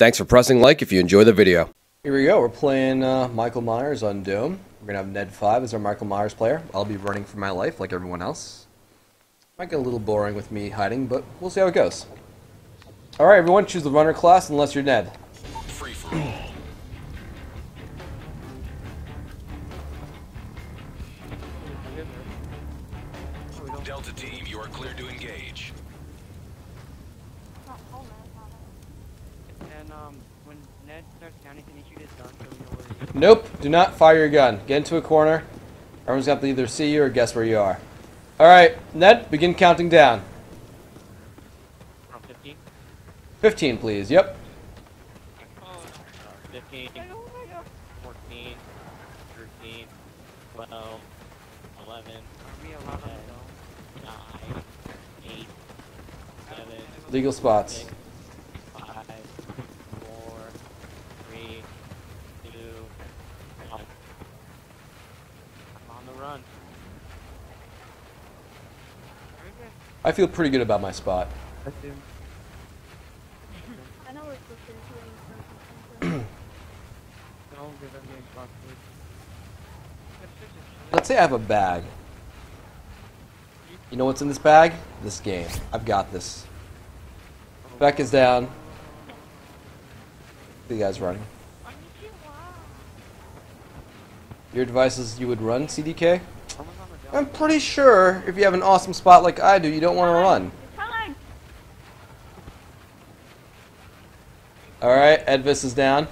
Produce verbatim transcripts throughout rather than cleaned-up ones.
Thanks for pressing like if you enjoy the video. Here we go. We're playing uh, Michael Myers on Doom. We're going to have Ned five as our Michael Myers player. I'll be running for my life like everyone else. Might get a little boring with me hiding, but we'll see how it goes. Alright everyone, choose the runner class unless you're Ned. Free for all. Delta team, you are clear to engage. And um, when Ned starts counting, can he shoot his gun so we know where he is? Nope, do not fire your gun. Get into a corner. Everyone's gonna have to either see you or guess where you are. Alright, Ned, begin counting down. fifteen? fifteen, please, yep. fifteen, fourteen, thirteen, twelve, eleven, nine, eight, seven, legal spots. Six, five, four, three, two, one. I'm on the run. I feel pretty good about my spot. I do. I know we're supposed to be doing something. Don't give everything a spot, please. Let's say I have a bag. You know what's in this bag? This game. I've got this. Beck is down. The guy's running. Your devices you would run, C D K? I'm pretty sure if you have an awesome spot like I do, you don't want to run. Alright, Edvis is down.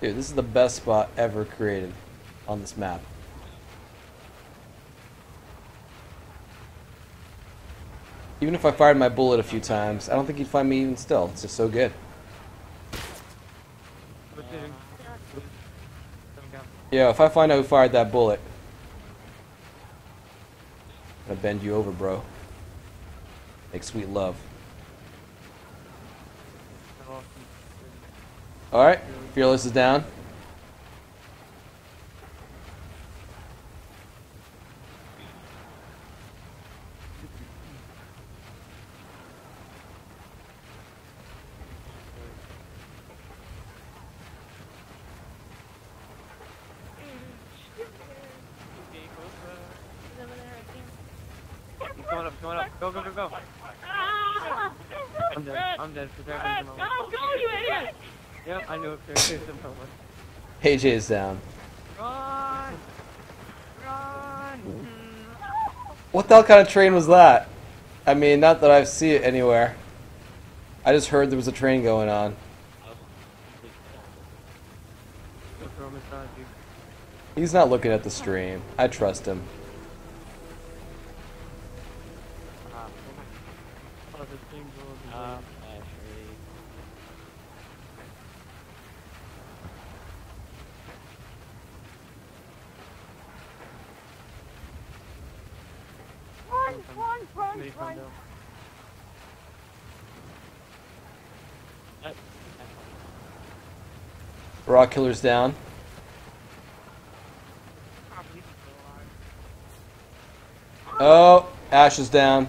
Dude, this is the best spot ever created on this map. Even if I fired my bullet a few times, I don't think he'd find me even still. It's just so good. Yeah, if I find out who fired that bullet, I'm gonna bend you over, bro. Make sweet love. Alright, Fearless is down. Come on up, come on up. Go, go, go, go. I'm dead. I'm dead. Prepare for the moment. Go, go, you idiot! Yep, I know. There's a moment. A J is down. Run! Run! What the hell kind of train was that? I mean, not that I see it anywhere. I just heard there was a train going on. He's not looking at the stream. I trust him. Uh, run, run, run, run. Raw killer's down. Oh, Ash is down.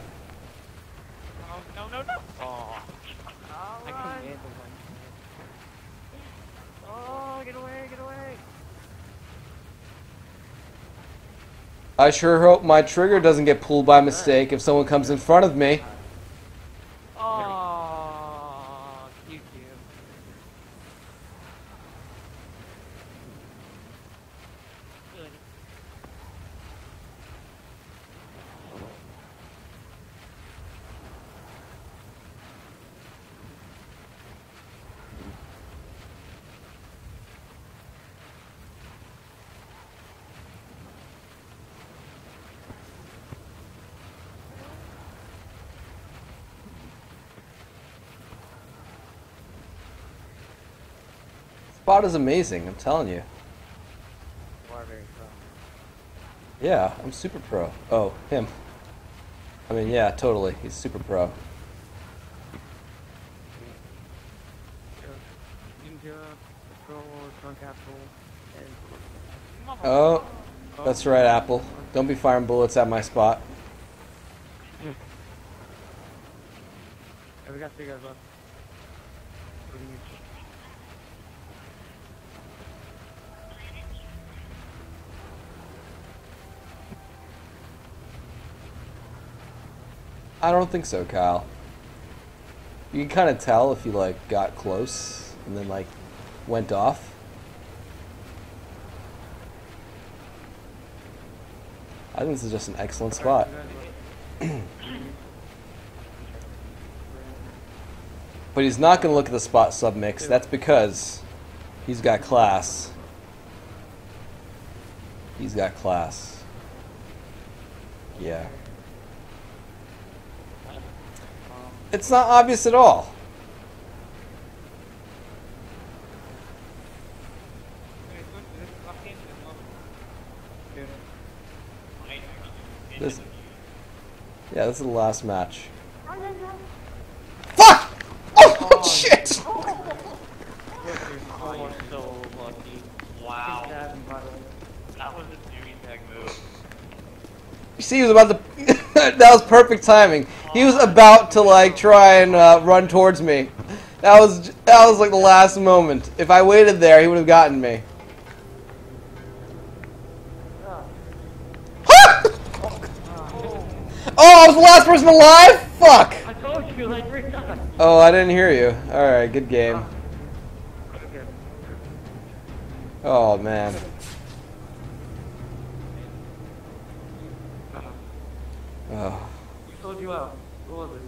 I sure hope my trigger doesn't get pulled by mistake if someone comes in front of me. Oh, cute, cute. Good. Spot is amazing, I'm telling you. You are very pro. Yeah, I'm super pro. Oh, him. I mean, yeah, totally. He's super pro. Oh, That's right, Apple. Don't be firing bullets at my spot. We got three guys left. I don't think so, Kyle. You can kind of tell if you like got close and then like went off. I think this is just an excellent spot. But he's not going to look at the spot submix. That's because he's got class. He's got class. Yeah. It's not obvious at all. This, yeah, this is the last match. Shit! Oh, you're so lucky. Wow. That was a douchebag move. You see, he was about to... that was perfect timing. He was about to, like, try and uh, run towards me. That was, that was, like, the last moment. If I waited there, he would have gotten me. Oh, I was the last person alive? Fuck! Oh, I didn't hear you. Alright, good game. Oh, man. Oh. You sold you out. What was it?